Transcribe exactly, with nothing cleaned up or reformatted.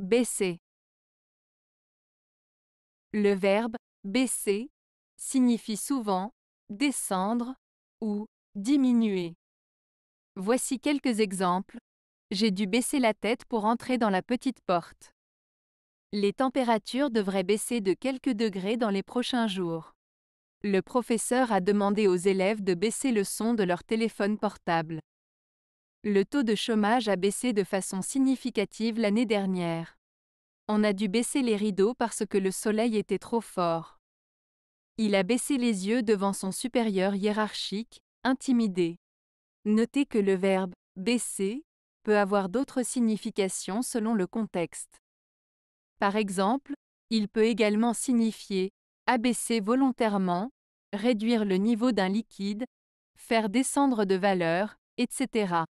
Baisser. Le verbe « baisser » signifie souvent « descendre » ou « diminuer ». Voici quelques exemples. J'ai dû baisser la tête pour entrer dans la petite porte. Les températures devraient baisser de quelques degrés dans les prochains jours. Le professeur a demandé aux élèves de baisser le son de leur téléphone portable. Le taux de chômage a baissé de façon significative l'année dernière. On a dû baisser les rideaux parce que le soleil était trop fort. Il a baissé les yeux devant son supérieur hiérarchique, intimidé. Notez que le verbe « baisser » peut avoir d'autres significations selon le contexte. Par exemple, il peut également signifier abaisser volontairement, réduire le niveau d'un liquide, faire descendre de valeur, et cetera.